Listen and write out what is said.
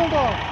Dumbledore.